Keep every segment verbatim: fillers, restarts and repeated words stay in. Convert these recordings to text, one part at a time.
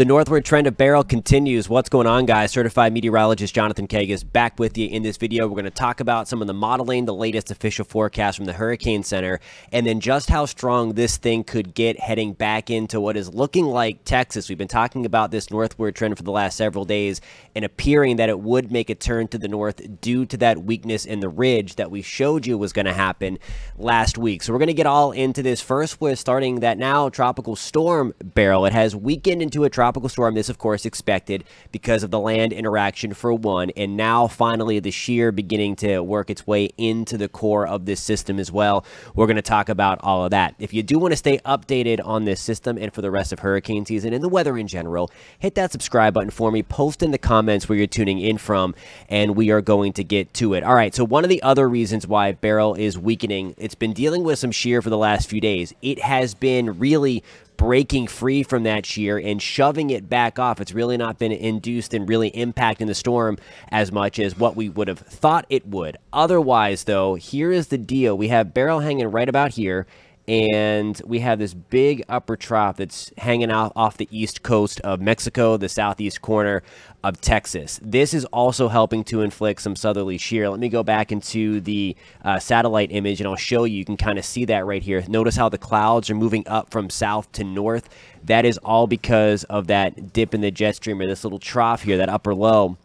The northward trend of Beryl continues. What's going on, guys? Certified meteorologist Jonathan Keg is back with you. In this video, we're going to talk about some of the modeling, the latest official forecast from the Hurricane Center, and then just how strong this thing could get heading back into what is looking like Texas. We've been talking about this northward trend for the last several days and appearing that it would make a turn to the north due to that weakness in the ridge that we showed you was going to happen last week. So we're going to get all into this. First, we're starting that now tropical storm Beryl. It has weakened into a tropical tropical storm. This, of course, expected because of the land interaction for one, and now finally the shear beginning to work its way into the core of this system as well. We're going to talk about all of that. If you do want to stay updated on this system and for the rest of hurricane season and the weather in general, hit that subscribe button for me. Post in the comments where you're tuning in from, and we are going to get to it. All right, so one of the other reasons why Beryl is weakening, it's been dealing with some shear for the last few days. It has been really breaking free from that shear and shoving it back off. It's really not been induced and really impacting the storm as much as what we would have thought it would. Otherwise, though, here is the deal. We have Beryl hanging right about here, and we have this big upper trough that's hanging out off the east coast of Mexico, the southeast corner of Texas. This is also helping to inflict some southerly shear. Let me go back into the uh, satellite image, and I'll show you. You can kind of see that right here. Notice how the clouds are moving up from south to north. That is all because of that dip in the jet stream, or this little trough here, that upper low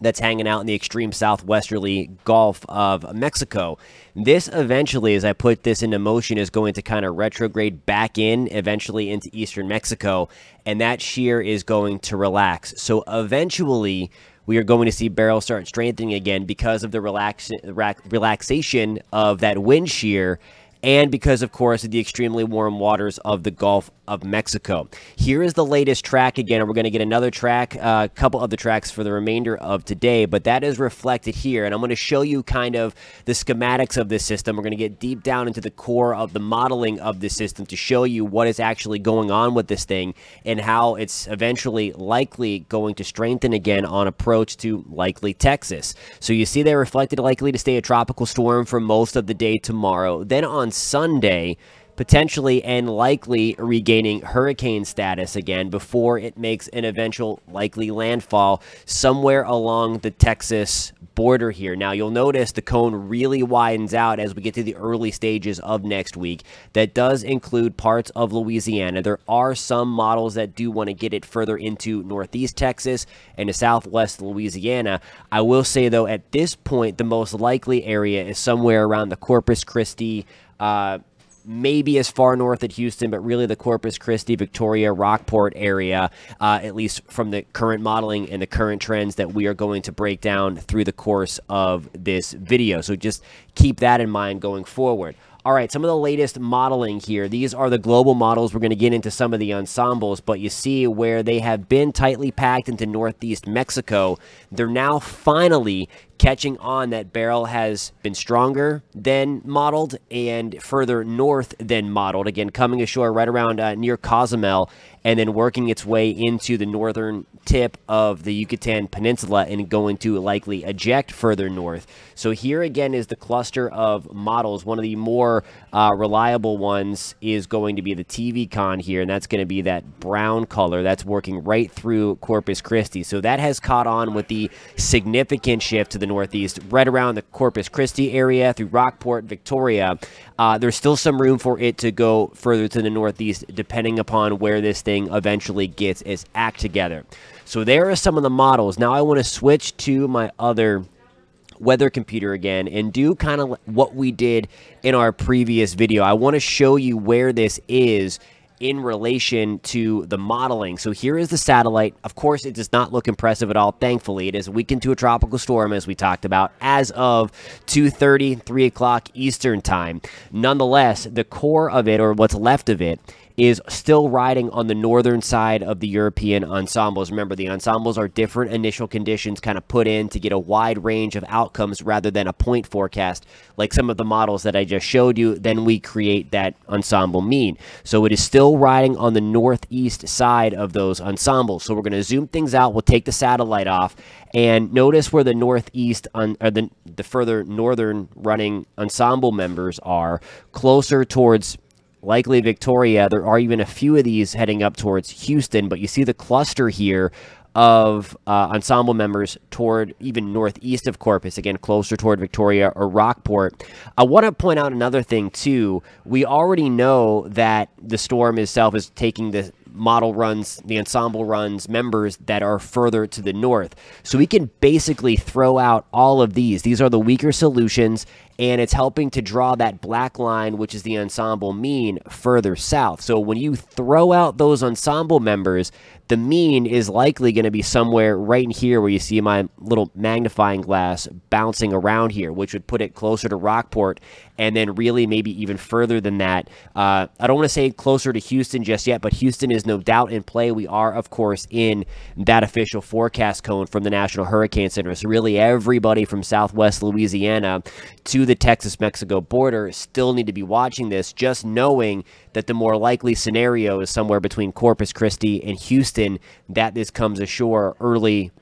that's hanging out in the extreme southwesterly Gulf of Mexico. This eventually, as I put this into motion, is going to kind of retrograde back in, eventually into eastern Mexico, and that shear is going to relax. So eventually, we are going to see Beryl start strengthening again because of the relax relaxation of that wind shear, and because, of course, of the extremely warm waters of the Gulf of Mexico. Here is the latest track again, and we're going to get another track, a uh, couple of the tracks for the remainder of today, but that is reflected here, and I'm going to show you kind of the schematics of this system. We're going to get deep down into the core of the modeling of this system to show you what is actually going on with this thing and how it's eventually likely going to strengthen again on approach to likely Texas. So you see they're reflected likely to stay a tropical storm for most of the day tomorrow. Then on Sunday, potentially and likely regaining hurricane status again before it makes an eventual likely landfall somewhere along the Texas border here. Now, you'll notice the cone really widens out as we get to the early stages of next week. That does include parts of Louisiana. There are some models that do want to get it further into northeast Texas and to southwest Louisiana. I will say, though, at this point, the most likely area is somewhere around the Corpus Christi, uh, maybe as far north at Houston, but really the Corpus Christi, Victoria, Rockport area, uh, at least from the current modeling and the current trends that we are going to break down through the course of this video. So just keep that in mind going forward. All right, some of the latest modeling here. These are the global models. We're going to get into some of the ensembles, but you see where they have been tightly packed into northeast Mexico. They're now finally catching on that Beryl has been stronger than modeled and further north than modeled. Again, coming ashore right around uh, near Cozumel and then working its way into the northern tip of the Yucatan Peninsula and going to likely eject further north. So here again is the cluster of models. One of the more uh, reliable ones is going to be the T V con here, and that's going to be that brown color that's working right through Corpus Christi. So that has caught on with the significant shift to the northeast, right around the Corpus Christi area through Rockport, Victoria. Uh, there's still some room for it to go further to the northeast, depending upon where this thing eventually gets its act together. So there are some of the models. Now I want to switch to my other weather computer again and do kind of what we did in our previous video. I want to show you where this is in relation to the modeling. So here is the satellite. Of course, it does not look impressive at all. Thankfully, it is weakened to a tropical storm, as we talked about, as of two thirty, three o'clock Eastern time. Nonetheless, the core of it, or what's left of it, is still riding on the northern side of the European ensembles. Remember, the ensembles are different initial conditions kind of put in to get a wide range of outcomes rather than a point forecast. Like some of the models that I just showed you, then we create that ensemble mean. So it is still riding on the northeast side of those ensembles. So we're going to zoom things out. We'll take the satellite off and notice where the northeast on, or the, the further northern running ensemble members are, closer towards likely Victoria. There are even a few of these heading up towards Houston, but you see the cluster here of uh, ensemble members toward even northeast of Corpus, again, closer toward Victoria or Rockport. I want to point out another thing, too. We already know that the storm itself is taking the model runs, the ensemble runs, members that are further to the north. So we can basically throw out all of these. These are the weaker solutions, and it's helping to draw that black line, which is the ensemble mean, further south. So when you throw out those ensemble members, the mean is likely going to be somewhere right in here where you see my little magnifying glass bouncing around here, which would put it closer to Rockport, and then really maybe even further than that. Uh, I don't want to say closer to Houston just yet, but Houston is no doubt in play. We are, of course, in that official forecast cone from the National Hurricane Center. So really everybody from southwest Louisiana to the Texas-Mexico border still need to be watching this, just knowing that the more likely scenario is somewhere between Corpus Christi and Houston that this comes ashore early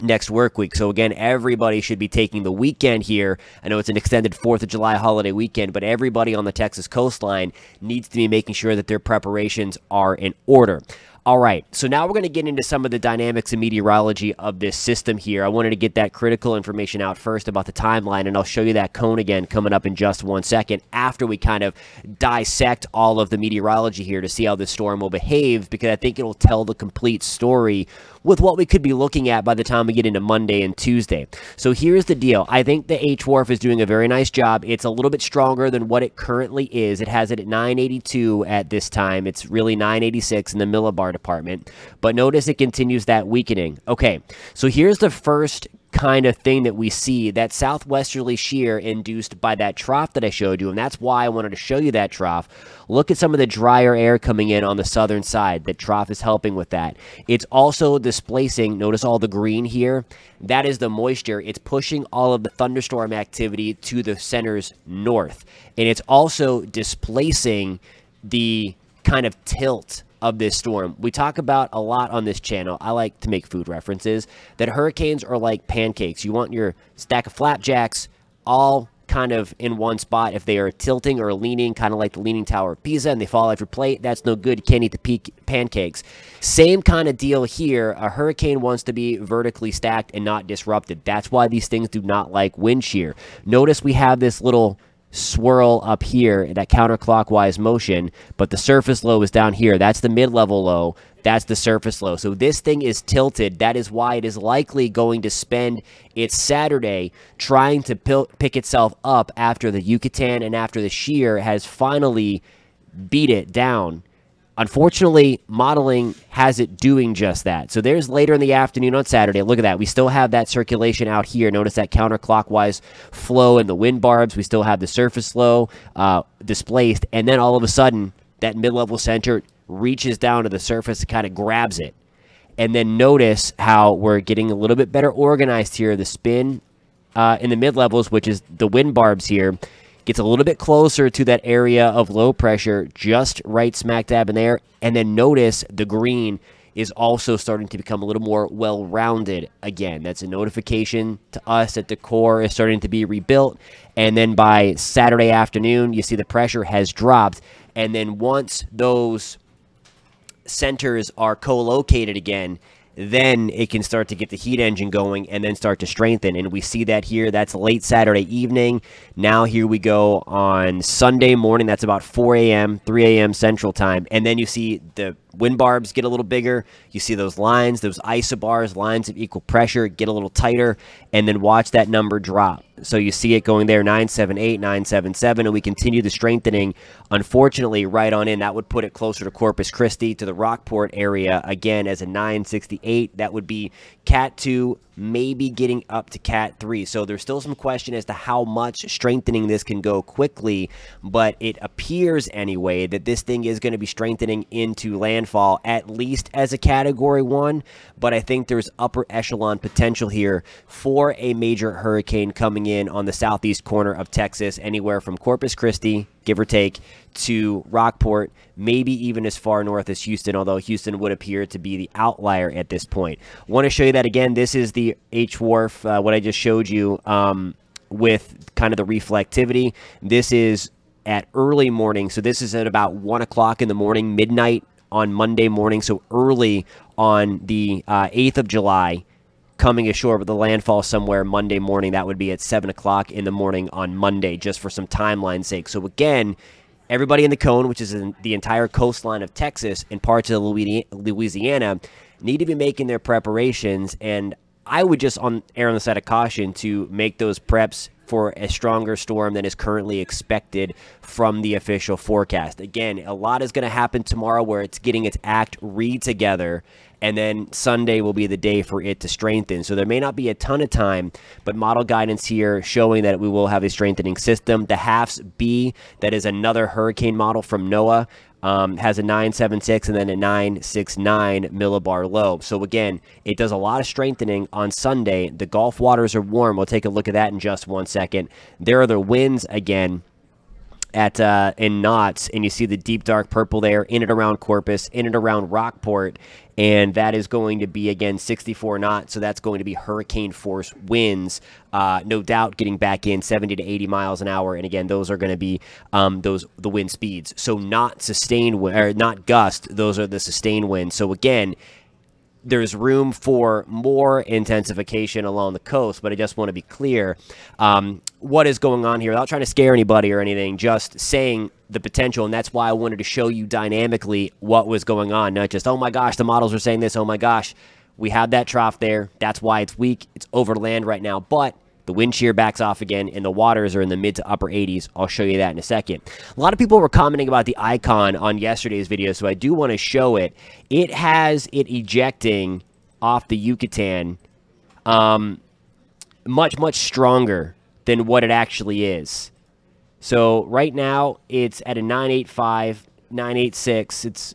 next work week. So again, everybody should be taking the weekend here. I know it's an extended fourth of July holiday weekend, but everybody on the Texas coastline needs to be making sure that their preparations are in order. All right, so now we're going to get into some of the dynamics and meteorology of this system here. I wanted to get that critical information out first about the timeline, and I'll show you that cone again coming up in just one second after we kind of dissect all of the meteorology here to see how this storm will behave, because I think it will tell the complete story with what we could be looking at by the time we get into Monday and Tuesday. So here's the deal. I think the H-Wharf is doing a very nice job. It's a little bit stronger than what it currently is. It has it at nine eighty-two at this time. It's really nine eighty-six in the millibar department. But notice it continues that weakening. Okay, so here's the first kind of thing that we see, that southwesterly shear induced by that trough that I showed you, and that's why I wanted to show you that trough. Look at some of the drier air coming in on the southern side. That trough is helping with that. It's also displacing, notice all the green here, that is the moisture. It's pushing all of the thunderstorm activity to the center's north, and it's also displacing the kind of tilt of this storm. We talk about a lot on this channel, I like to make food references, that hurricanes are like pancakes. You want your stack of flapjacks all kind of in one spot. If they are tilting or leaning, kind of like the Leaning Tower of Pisa, and they fall off your plate, that's no good. You can't eat the pancakes. Same kind of deal here. A hurricane wants to be vertically stacked and not disrupted. That's why these things do not like wind shear. Notice we have this little swirl up here in that counterclockwise motion, but the surface low is down here. That's the mid-level low. That's the surface low. So this thing is tilted. That is why it is likely going to spend its Saturday trying to pick itself up after the Yucatan and after the shear has finally beat it down. Unfortunately, modeling has it doing just that. So there's later in the afternoon on Saturday. Look at that. We still have that circulation out here. Notice that counterclockwise flow and the wind barbs. We still have the surface low uh, displaced. And then all of a sudden, that mid-level center reaches down to the surface and kind of grabs it. And then notice how we're getting a little bit better organized here. The spin uh, in the mid-levels, which is the wind barbs here, gets a little bit closer to that area of low pressure, just right smack dab in there. And then notice the green is also starting to become a little more well-rounded again. That's a notification to us that the core is starting to be rebuilt. And then by Saturday afternoon, you see the pressure has dropped. And then once those centers are co-located again, then it can start to get the heat engine going and then start to strengthen. And we see that here. That's late Saturday evening. Now here we go on Sunday morning. That's about four A M, three A M Central Time. And then you see the wind barbs get a little bigger. You see those lines, those isobars, lines of equal pressure, get a little tighter. And then watch that number drop. So you see it going there, nine seven eight, nine seven seven, and we continue the strengthening, unfortunately, right on in. That would put it closer to Corpus Christi, to the Rockport area, again, as a nine sixty-eight. That would be Cat two, maybe getting up to Cat three. So there's still some question as to how much strengthening this can go quickly, but it appears anyway that this thing is going to be strengthening into landfall, at least as a Category one, but I think there's upper echelon potential here for a major hurricane coming in on the southeast corner of Texas, anywhere from Corpus Christi, give or take, to Rockport, maybe even as far north as Houston, although Houston would appear to be the outlier at this point. Want to show you that again. This is the H-Wharf, uh, what I just showed you um, with kind of the reflectivity. This is at early morning. So this is at about one o'clock in the morning, midnight on Monday morning. So early on the uh, eighth of July, coming ashore with a landfall somewhere Monday morning. That would be at seven o'clock in the morning on Monday, just for some timeline's sake. So again, everybody in the cone, which is in the entire coastline of Texas and parts of Louisiana, need to be making their preparations. And I would just on, err on the side of caution to make those preps for a stronger storm than is currently expected from the official forecast. Again, a lot is going to happen tomorrow where it's getting its act read together, and then Sunday will be the day for it to strengthen. So there may not be a ton of time, but model guidance here showing that we will have a strengthening system. The HAFS B, that is another hurricane model from NOAA, Um, has a nine seven six and then a nine six nine millibar low. So again, it does a lot of strengthening on Sunday. The Gulf waters are warm. We'll take a look at that in just one second. There are the winds again at uh, in knots, and you see the deep dark purple there in and around Corpus, in and around Rockport, and that is going to be again sixty-four knots. So that's going to be hurricane force winds, uh, no doubt getting back in seventy to eighty miles an hour. And again, those are going to be um, those the wind speeds. So not sustained or not gust. Those are the sustained winds. So again, there's room for more intensification along the coast, but I just want to be clear um, what is going on here without trying to scare anybody or anything, just saying the potential. And that's why I wanted to show you dynamically what was going on, not just, oh my gosh, the models are saying this, oh my gosh, we have that trough there, that's why it's weak, it's over land right now, but the wind shear backs off again, and the waters are in the mid to upper eighties. I'll show you that in a second. A lot of people were commenting about the ICON on yesterday's video, so I do want to show it. It has it ejecting off the Yucatan um, much, much stronger than what it actually is. So right now, it's at a nine eight five, nine eight six. It's,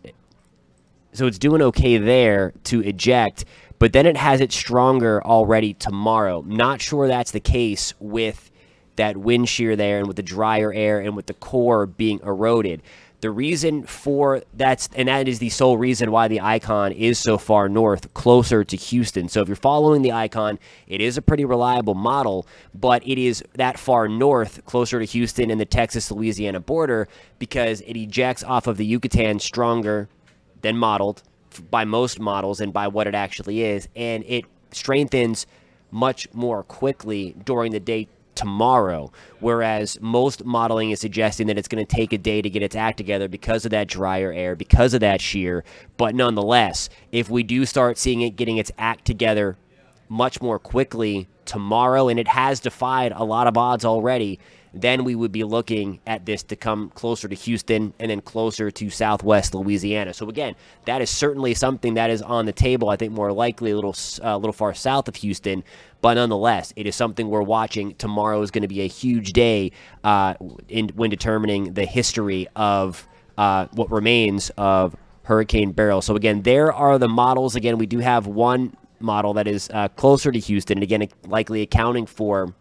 so it's doing okay there to eject. But then it has it stronger already tomorrow. Not sure that's the case with that wind shear there and with the drier air and with the core being eroded. The reason for that's, and that is the sole reason why the ICON is so far north, closer to Houston. So if you're following the ICON, it is a pretty reliable model, but it is that far north, closer to Houston and the Texas-Louisiana border, because it ejects off of the Yucatan stronger than modeled by most models and by what it actually is, and it strengthens much more quickly during the day tomorrow, whereas most modeling is suggesting that it's going to take a day to get its act together because of that drier air, because of that shear. But nonetheless, if we do start seeing it getting its act together much more quickly tomorrow, and it has defied a lot of odds already, then we would be looking at this to come closer to Houston and then closer to southwest Louisiana. So again, that is certainly something that is on the table. I think more likely a little, uh, little far south of Houston, but nonetheless, it is something we're watching. Tomorrow is going to be a huge day uh, in, when determining the history of uh, what remains of Hurricane Beryl. So again, there are the models. Again, we do have one model that is uh, closer to Houston, and again, likely accounting for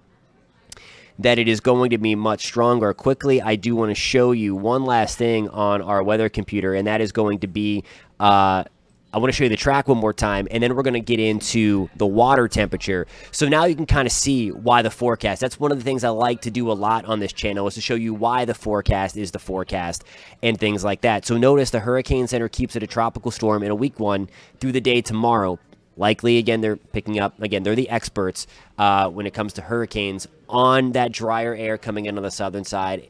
that it is going to be much stronger quickly. I do want to show you one last thing on our weather computer, and that is going to be, uh, I want to show you the track one more time, and then we're going to get into the water temperature. So now you can kind of see why the forecast. That's one of the things I like to do a lot on this channel, is to show you why the forecast is the forecast and things like that. So notice the Hurricane Center keeps it a tropical storm and a weak one through the day tomorrow. Likely, again, they're picking up, again, they're the experts uh, when it comes to hurricanes on that drier air coming in on the southern side,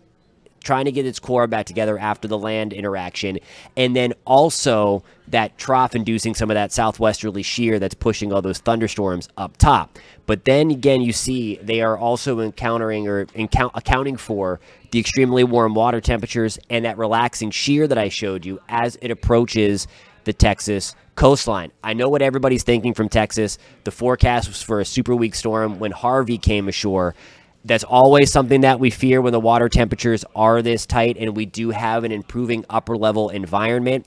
trying to get its core back together after the land interaction, and then also that trough inducing some of that southwesterly shear that's pushing all those thunderstorms up top. But then again, you see they are also encountering or encou- accounting for the extremely warm water temperatures and that relaxing shear that I showed you as it approaches the Texas coastline. I know what everybody's thinking from Texas. The forecast was for a super weak storm when Harvey came ashore. That's always something that we fear when the water temperatures are this tight, and we do have an improving upper level environment.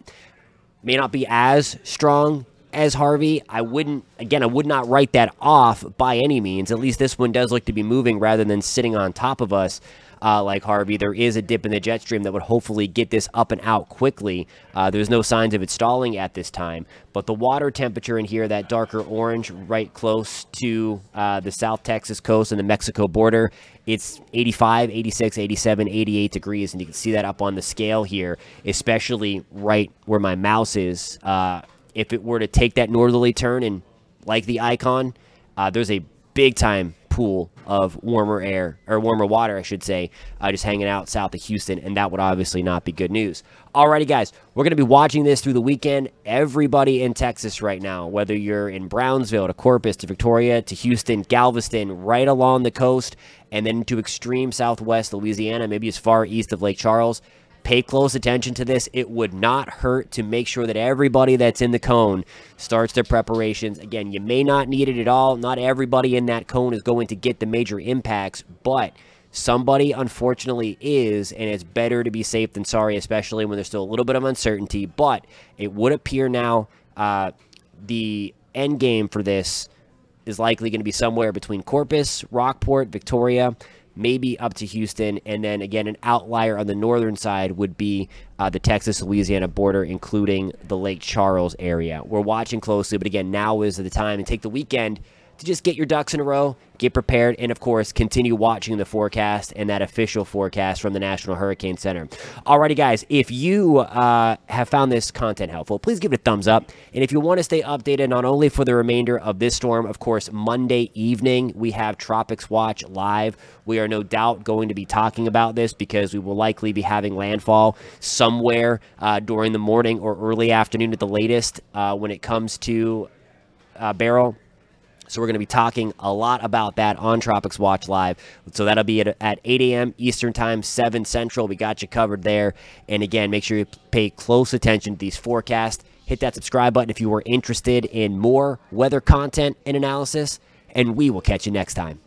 May not be as strong as Harvey, I wouldn't, again, I would not write that off by any means. At least this one does look to be moving rather than sitting on top of us. Uh, like Harvey, there is a dip in the jet stream that would hopefully get this up and out quickly. Uh, there's no signs of it stalling at this time, but the water temperature in here, that darker orange right close to uh, the South Texas coast and the Mexico border, it's eighty-five, eighty-six, eighty-seven, eighty-eight degrees, and you can see that up on the scale here, especially right where my mouse is. Uh, if it were to take that northerly turn and like the Icon, uh, there's a big time pool of warmer air, or warmer water, I should say, uh, just hanging out south of Houston, and that would obviously not be good news. Alrighty, guys, we're going to be watching this through the weekend. Everybody in Texas right now, whether you're in Brownsville to Corpus to Victoria to Houston, Galveston, right along the coast, and then to extreme southwest Louisiana, maybe as far east of Lake Charles, pay close attention to this. It would not hurt to make sure that everybody that's in the cone starts their preparations. Again, you may not need it at all. Not everybody in that cone is going to get the major impacts, but somebody unfortunately is, and it's better to be safe than sorry, especially when there's still a little bit of uncertainty. But it would appear now uh, the end game for this is likely going to be somewhere between Corpus, Rockport, Victoria, maybe up to Houston, and then again an outlier on the northern side would be uh, the Texas-Louisiana border, including the Lake Charles area. We're watching closely, but again, now is the time, and take the weekend to just get your ducks in a row, get prepared, and of course, continue watching the forecast and that official forecast from the National Hurricane Center. Alrighty, guys, if you uh, have found this content helpful, please give it a thumbs up. And if you want to stay updated, not only for the remainder of this storm, of course, Monday evening, we have Tropics Watch Live. We are no doubt going to be talking about this because we will likely be having landfall somewhere uh, during the morning or early afternoon at the latest uh, when it comes to uh, Beryl. So we're going to be talking a lot about that on Tropics Watch Live. So that'll be at, at eight A M Eastern Time, seven Central. We got you covered there. And again, make sure you pay close attention to these forecasts. Hit that subscribe button if you were interested in more weather content and analysis. And we will catch you next time.